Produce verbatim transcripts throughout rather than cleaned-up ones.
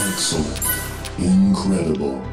Excellent. Incredible.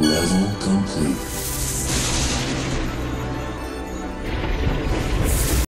Level complete.